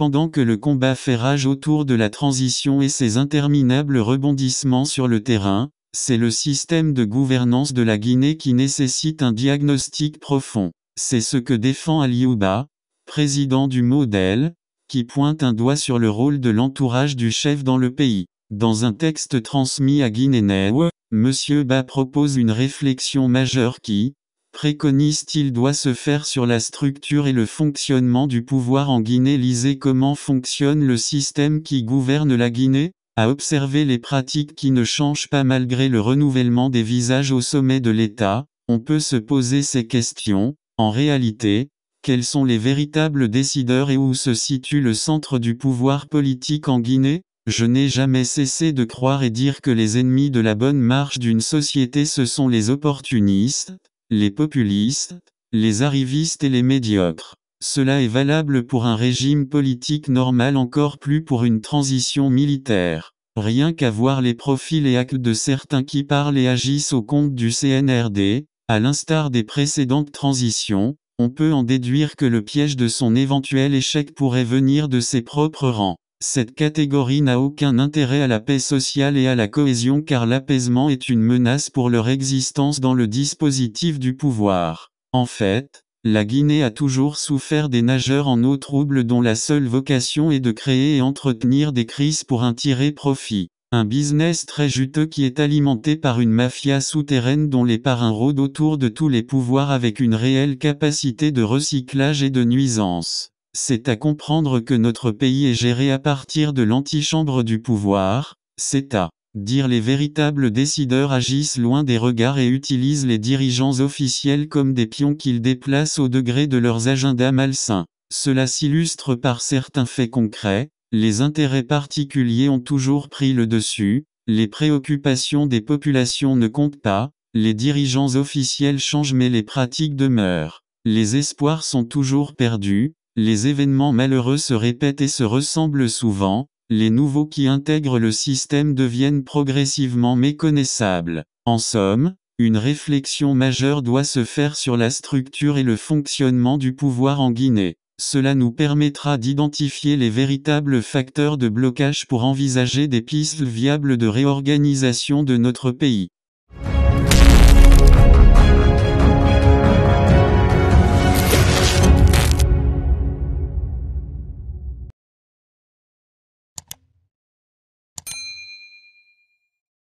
pendant que le combat fait rage autour de la transition et ses interminables rebondissements sur le terrain, c'est le système de gouvernance de la Guinée qui nécessite un diagnostic profond. C'est ce que défend Aliou Bah, président du Modèle, qui pointe un doigt sur le rôle de l'entourage du chef dans le pays. Dans un texte transmis à Guinéenews, M. Bah propose une réflexion majeure qui préconise qu'il doit se faire sur la structure et le fonctionnement du pouvoir en Guinée. Lisez comment fonctionne le système qui gouverne la Guinée, à observer les pratiques qui ne changent pas malgré le renouvellement des visages au sommet de l'État, on peut se poser ces questions. En réalité, quels sont les véritables décideurs et où se situe le centre du pouvoir politique en Guinée ? Je n'ai jamais cessé de croire et dire que les ennemis de la bonne marche d'une société, ce sont les opportunistes, les populistes, les arrivistes et les médiocres. Cela est valable pour un régime politique normal, encore plus pour une transition militaire. Rien qu'à voir les profils et actes de certains qui parlent et agissent au compte du CNRD, à l'instar des précédentes transitions, on peut en déduire que le piège de son éventuel échec pourrait venir de ses propres rangs. Cette catégorie n'a aucun intérêt à la paix sociale et à la cohésion car l'apaisement est une menace pour leur existence dans le dispositif du pouvoir. En fait, la Guinée a toujours souffert des nageurs en eau trouble dont la seule vocation est de créer et entretenir des crises pour en tirer profit. Un business très juteux qui est alimenté par une mafia souterraine dont les parrains rôdent autour de tous les pouvoirs avec une réelle capacité de recyclage et de nuisance. C'est à comprendre que notre pays est géré à partir de l'antichambre du pouvoir, c'est à dire les véritables décideurs agissent loin des regards et utilisent les dirigeants officiels comme des pions qu'ils déplacent au degré de leurs agendas malsains. Cela s'illustre par certains faits concrets, les intérêts particuliers ont toujours pris le dessus, les préoccupations des populations ne comptent pas, les dirigeants officiels changent mais les pratiques demeurent, les espoirs sont toujours perdus. Les événements malheureux se répètent et se ressemblent souvent, les nouveaux qui intègrent le système deviennent progressivement méconnaissables. En somme, une réflexion majeure doit se faire sur la structure et le fonctionnement du pouvoir en Guinée. Cela nous permettra d'identifier les véritables facteurs de blocage pour envisager des pistes viables de réorganisation de notre pays.